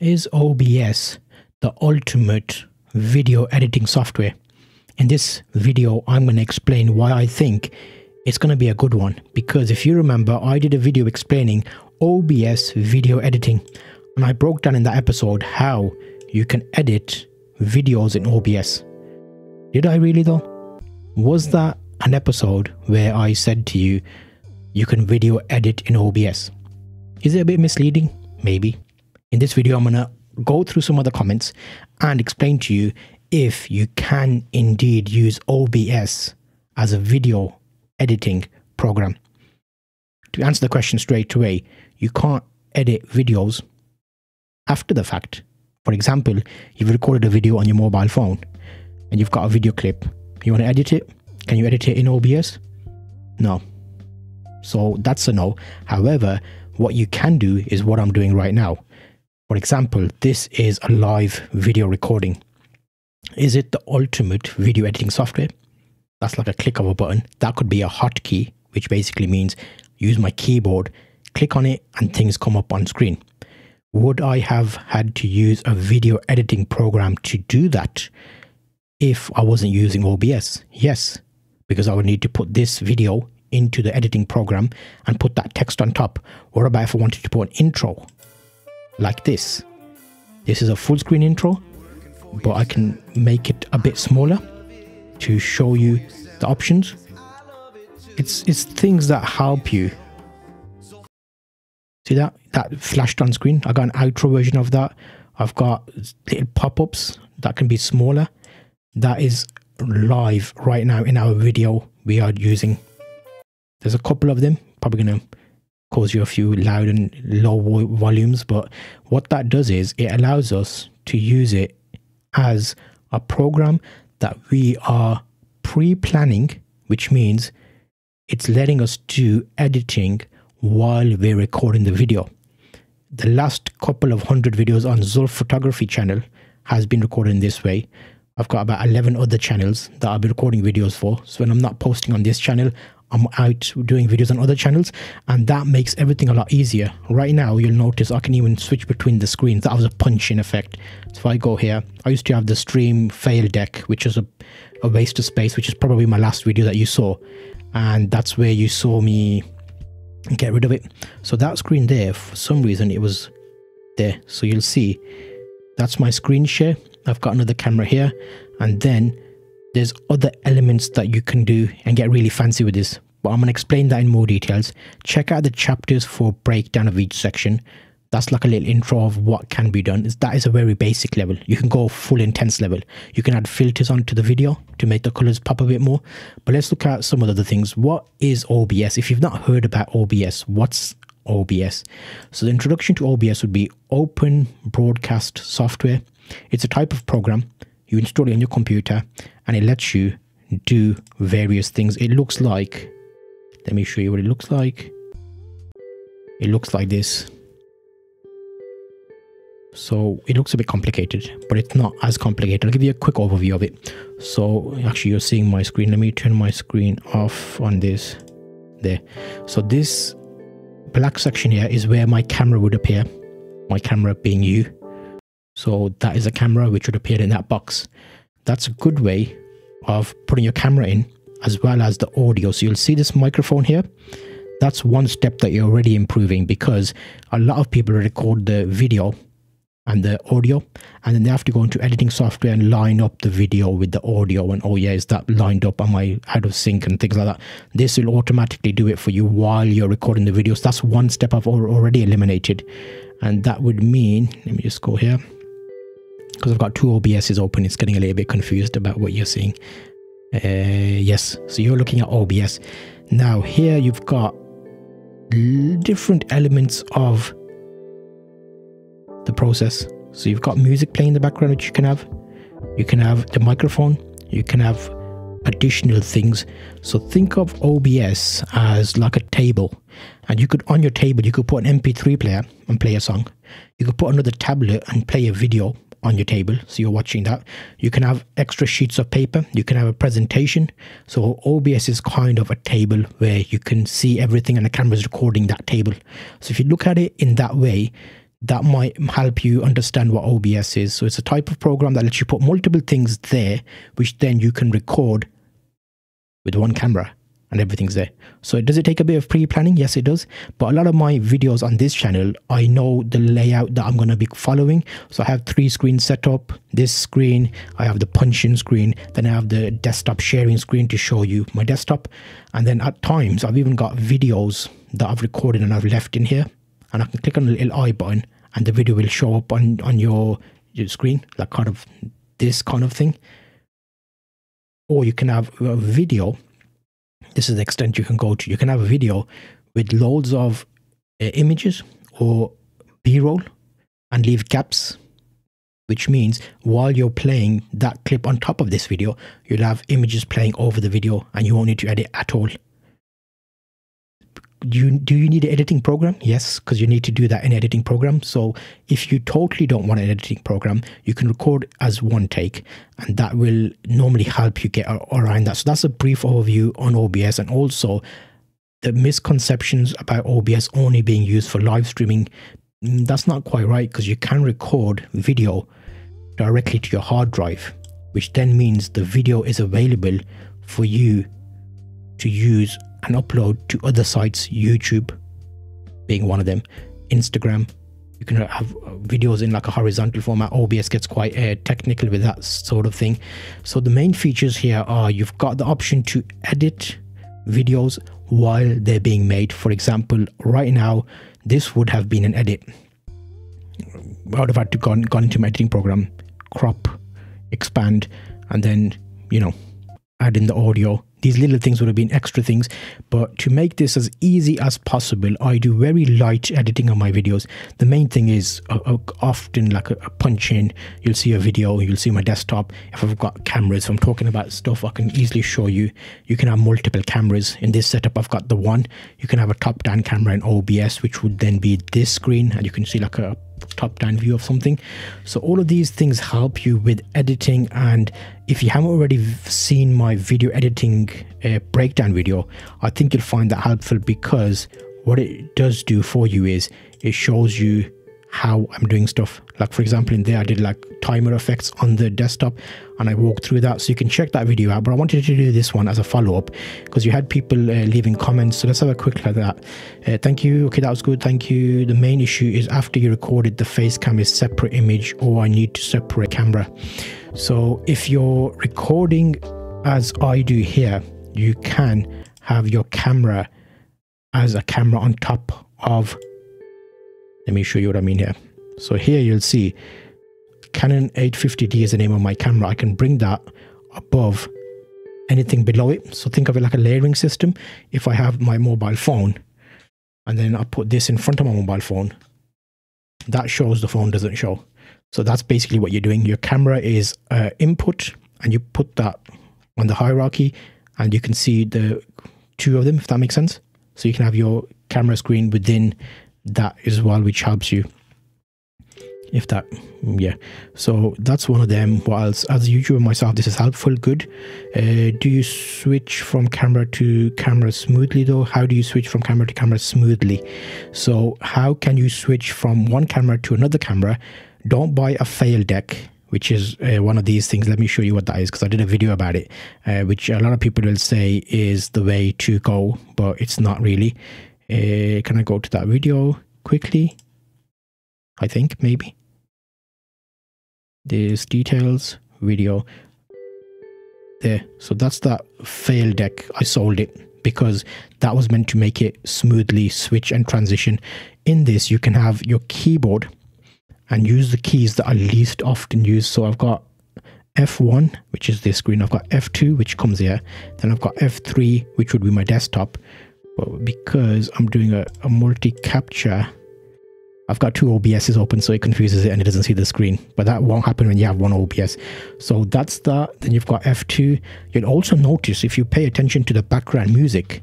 is OBS, the ultimate video editing software. In this video, I'm going to explain why I think it's going to be a good one, because if you remember, I did a video explaining OBS video editing, and I broke down in that episode how you can edit videos in OBS. Did I really though? Was that an episode where I said to you, you can video edit in OBS? Is it a bit misleading? Maybe. In this video, I'm going to go through some of the comments and explain to you if you can indeed use OBS as a video editing program. To answer the question straight away, you can't edit videos after the fact. For example, you've recorded a video on your mobile phone and you've got a video clip. You want to edit it? Can you edit it in OBS? No. So that's a no. However, what you can do is what I'm doing right now. For example, this is a live video recording. Is it the ultimate video editing software? That's like a click of a button. That could be a hotkey, which basically means use my keyboard, click on it, and things come up on screen. Would I have had to use a video editing program to do that if I wasn't using OBS? Yes, because I would need to put this video into the editing program and put that text on top. What about if I wanted to put an intro like this? This is a full screen intro, but I can make it a bit smaller to show you the options. It's things that help you. See that flashed on screen? I got an outro version of that. I've got little pop-ups that can be smaller. That is live right now in our video we are using. There's a couple of them, probably going to cause you a few loud and low volumes, but what that does is it allows us to use it as a program that we are pre-planning, which means it's letting us do editing while we're recording the video. The last couple of hundred videos on Zulf Photography channel has been recorded in this way. I've got about 11 other channels that I'll be recording videos for. So when I'm not posting on this channel, I'm out doing videos on other channels, and that makes everything a lot easier. Right now, you'll notice I can even switch between the screens. That was a punch-in effect. So if I go here, I used to have the stream fail deck, which is a waste of space, which is probably my last video that you saw. And that's where you saw me get rid of it. So that screen there, for some reason, it was there. So you'll see that's my screen share. I've got another camera here, and then there's other elements that you can do and get really fancy with this. But I'm going to explain that in more details. Check out the chapters for breakdown of each section. That's like a little intro of what can be done. That is a very basic level. You can go full intense level. You can add filters onto the video to make the colors pop a bit more. But let's look at some of the other things. What is OBS? If you've not heard about OBS, what's OBS? So the introduction to OBS would be Open Broadcast Software. It's a type of program. You install it on your computer and it lets you do various things. It looks like, let me show you what it looks like. It looks like this. So it looks a bit complicated, but it's not as complicated. I'll give you a quick overview of it. So actually you're seeing my screen. Let me turn my screen off on this there. So this black section here is where my camera would appear, my camera being you. So that is a camera which would appear in that box. That's a good way of putting your camera in as well as the audio. So you'll see this microphone here. That's one step that you're already improving, because a lot of people record the video and the audio, and then they have to go into editing software and line up the video with the audio, and oh yeah, is that lined up? Am I out of sync and things like that? This will automatically do it for you while you're recording the videos. That's one step I've already eliminated, and that would mean, let me just go here, because I've got two OBSs open, it's getting a little bit confused about what you're seeing. Yes, so you're looking at OBS. Now here you've got different elements of the process. So you've got music playing in the background, which you can have. You can have the microphone. You can have additional things. So think of OBS as like a table, and you could, on your table, you could put an MP3 player and play a song. You could put another tablet and play a video on your table, so you're watching that. You can have extra sheets of paper. You can have a presentation. So OBS is kind of a table where you can see everything and the camera is recording that table. So if you look at it in that way, that might help you understand what OBS is. So it's a type of program that lets you put multiple things there, which then you can record with one camera and everything's there. So does it take a bit of pre-planning? Yes, it does. But a lot of my videos on this channel, I know the layout that I'm going to be following. So I have three screens set up. This screen, I have the punch-in screen, then I have the desktop sharing screen to show you my desktop. And then at times, I've even got videos that I've recorded and I've left in here. And I can click on the little eye button and the video will show up on your screen, like kind of this kind of thing. Or you can have a video. This is the extent you can go to. You can have a video with loads of images or B-roll and leave gaps, which means while you're playing that clip on top of this video, you'll have images playing over the video and you won't need to edit at all. Do you need an editing program? Yes, because you need to do that in an editing program. So if you totally don't want an editing program, you can record as one take, and that will normally help you get around that. So that's a brief overview on OBS, and also the misconceptions about OBS only being used for live streaming. That's not quite right, because you can record video directly to your hard drive, which then means the video is available for you to use and upload to other sites, YouTube being one of them, Instagram. You can have videos in like a horizontal format. OBS gets quite technical with that sort of thing. So the main features here are you've got the option to edit videos while they're being made. For example, right now, this would have been an edit. I would have had to gone into my editing program, crop, expand, and then, you know, add in the audio. These little things would have been extra things, but to make this as easy as possible, I do very light editing on my videos. The main thing is often like a punch in, you'll see a video, you'll see my desktop. If I've got cameras, if I'm talking about stuff, I can easily show you. You can have multiple cameras. In this setup, I've got the one. You can have a top-down camera in OBS, which would then be this screen, and you can see like a top-down view of something. So all of these things help you with editing. And if you haven't already seen my video editing breakdown video, I think you'll find that helpful, because what it does do for you is it shows you how I'm doing stuff. Like for example, in there I did like timer effects on the desktop and I walked through that, so you can check that video out. But I wanted to do this one as a follow-up because you had people leaving comments. So let's have a quick look at that. Thank you. Okay, that was good, thank you. The main issue is after you recorded, the face cam is separate image, or I need to separate camera. So if you're recording as I do here, you can have your camera as a camera on top of, let me show you what I mean here. So here you'll see Canon 850D is the name of my camera. I can bring that above anything below it. So think of it like a layering system. If I have my mobile phone and then I put this in front of my mobile phone, that shows, the phone doesn't show. So that's basically what you're doing. Your camera is input, and you put that on the hierarchy and you can see the two of them, if that makes sense. So you can have your camera screen within that as well, which helps you if that, yeah. So that's one of them. What else? As a YouTuber myself, this is helpful. Good. Do you switch from camera to camera smoothly though? How do you switch from camera to camera smoothly? So how can you switch from one camera to another camera? Don't buy a fail deck, which is one of these things. Let me show you what that is, because I did a video about it, which a lot of people will say is the way to go, but it's not really. Can I go to that video quickly? I think maybe there's details video there. So that's that fail deck. I sold it because that was meant to make it smoothly switch and transition. In this, you can have your keyboard and use the keys that are least often used. So I've got F1, which is this screen. I've got F2, which comes here. Then I've got F3, which would be my desktop. But because I'm doing a multi-capture, I've got two OBSs open, so it confuses it and it doesn't see the screen. But that won't happen when you have one OBS. So that's that. Then you've got F2. You'll also notice, if you pay attention to the background music,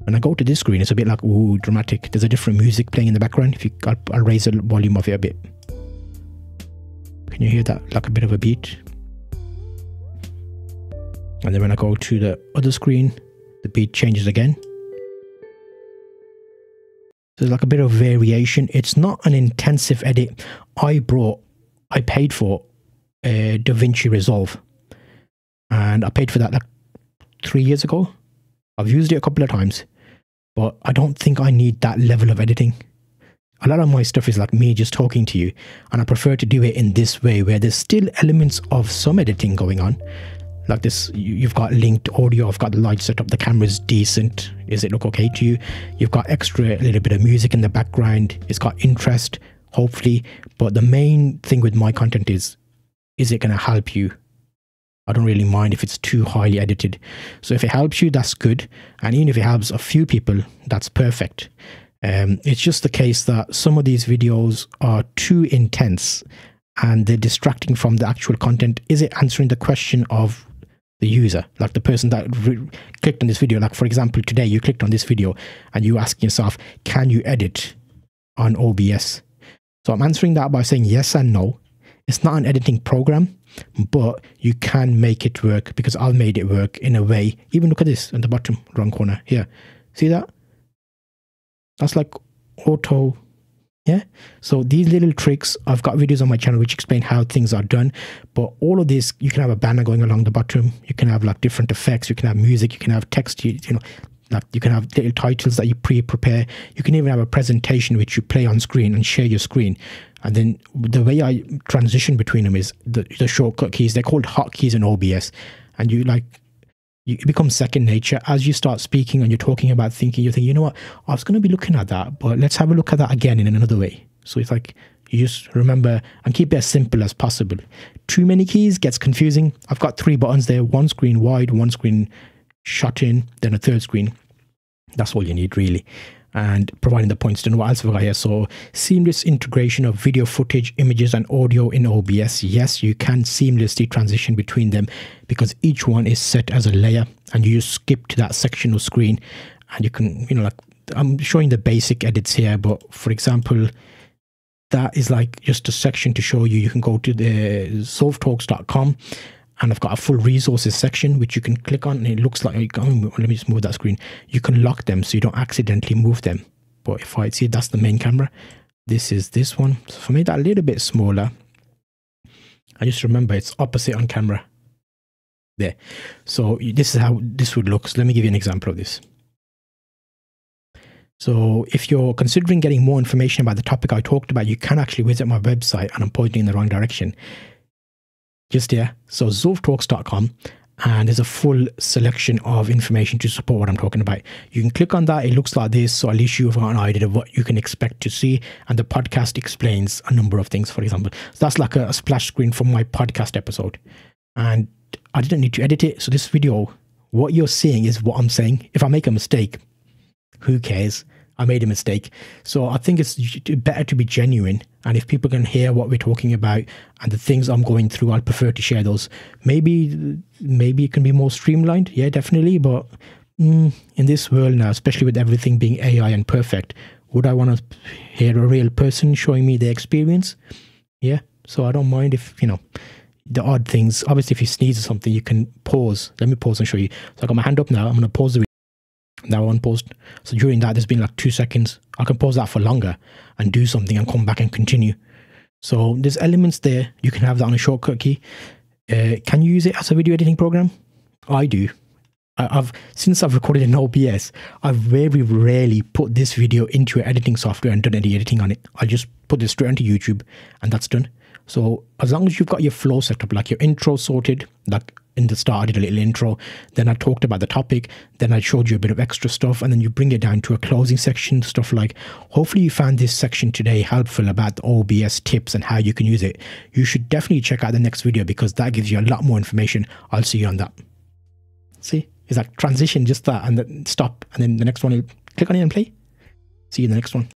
when I go to this screen, it's a bit like, ooh, dramatic. There's a different music playing in the background. If you, I'll raise the volume of it a bit. Can you hear that? Like a bit of a beat. And then when I go to the other screen, the beat changes again. There's like a bit of variation. It's not an intensive edit. I paid for DaVinci Resolve, and I paid for that like 3 years ago. I've used it a couple of times, but I don't think I need that level of editing. A lot of my stuff is like me just talking to you, and I prefer to do it in this way where there's still elements of some editing going on. Like this, you've got linked audio, I've got the light set up, the camera's decent, is it look okay to you? You've got extra, a little bit of music in the background, it's got interest, hopefully. But the main thing with my content is it going to help you? I don't really mind if it's too highly edited. So if it helps you, that's good. And even if it helps a few people, that's perfect. It's just the case that some of these videos are too intense and they're distracting from the actual content. Is it answering the question of the user, like the person that clicked on this video? Like for example, today you clicked on this video and you ask yourself, can you edit on OBS? So I'm answering that by saying yes and no. It's not an editing program, but you can make it work, because I've made it work in a way. Even look at this in the bottom wrong corner here. See that? That's like auto. Yeah. So these little tricks, I've got videos on my channel which explain how things are done. But all of this, you can have a banner going along the bottom. You can have like different effects. You can have music. You can have text. You know, like you can have little titles that you pre-prepare. You can even have a presentation which you play on screen and share your screen. And then the way I transition between them is the shortcut keys. They're called hotkeys in OBS, and you like. It becomes second nature. As you start speaking and you're talking about thinking, you think, you know what, I was going to be looking at that, but let's have a look at that again in another way. So it's like, you just remember and keep it as simple as possible. Too many keys gets confusing. I've got three buttons there, one screen wide, one screen shut in, then a third screen. That's all you need really. And providing the points. Then what else have I got here? So seamless integration of video footage, images and audio in OBS. Yes, you can seamlessly transition between them because each one is set as a layer, and you just skip to that sectional screen and you can, you know, like I'm showing the basic edits here, but for example, that is like just a section to show you. You can go to the ZulfTalks.com, and I've got a full resources section which you can click on, and it looks like, let me just move that screen. You can lock them so you don't accidentally move them. But if I see, that's the main camera. This is this one. So if I made that a little bit smaller, I just remember it's opposite on camera. There. So this is how this would look. So let me give you an example of this. So if you're considering getting more information about the topic I talked about, you can actually visit my website, and I'm pointing in the wrong direction. Just here, so ZulfTalks.com, and there's a full selection of information to support what I'm talking about. You can click on that, it looks like this, so at least you've got an idea of what you can expect to see, and the podcast explains a number of things, for example. So that's like a splash screen from my podcast episode, and I didn't need to edit it, so this video, what you're seeing is what I'm saying. If I make a mistake, who cares? I made a mistake. So I think it's better to be genuine, and if people can hear what we're talking about and the things I'm going through, I'd prefer to share those. Maybe it can be more streamlined, yeah, definitely, but in this world now, especially with everything being AI and perfect, would I want to hear a real person showing me their experience? Yeah, so I don't mind if, you know, the odd things. Obviously if you sneeze or something, you can pause. Let me pause and show you. So I got my hand up now, I'm going to pause the video. Now unpaused. So during that, there's been like 2 seconds. I can pause that for longer and do something and come back and continue. So there's elements there. You can have that on a shortcut key. Can you use it as a video editing program? I do. Since I've recorded in OBS, I've very rarely put this video into an editing software and done any editing on it. I just put this straight onto YouTube and that's done. So as long as you've got your flow set up, like your intro sorted, like in the start I did a little intro, then I talked about the topic, then I showed you a bit of extra stuff, and then you bring it down to a closing section, stuff like, hopefully you found this section today helpful about the OBS tips and how you can use it. You should definitely check out the next video because that gives you a lot more information. I'll see you on that. See, it's like transition, just that, and then stop, and then the next one, click on it and play. See you in the next one.